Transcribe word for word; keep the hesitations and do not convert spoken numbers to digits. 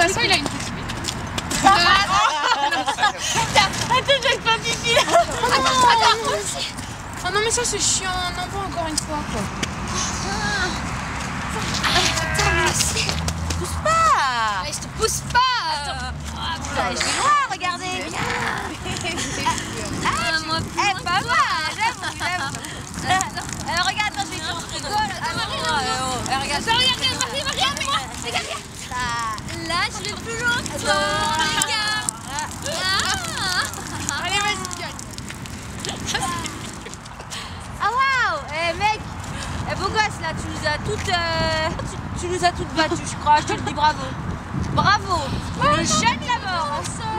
toute façon, il a une petite bite. Attends, j'ai pas pipi là. Attends, attends, aussi. Oh non, mais ça c'est chiant. Non, pas encore une fois quoi. Attends, mais aussi. Pousse pas. Mais je te pousse pas. Attends. Je vais loin, regardez. Ah, moi plus. Eh, pas mal. J'avoue, j'avoue. Alors regarde, je vais te rigoler. Regarde, regarde, regarde, regarde, regarde. Là, je vais plus loin que toi. Regarde. Allez, vas-y, gueule. Ah waouh. Eh mec, eh beau gosse là, tu nous as toutes, euh, tu, tu nous as toutes battues, je crois. Je te le dis, bravo. Bravo. Le jeune la mort.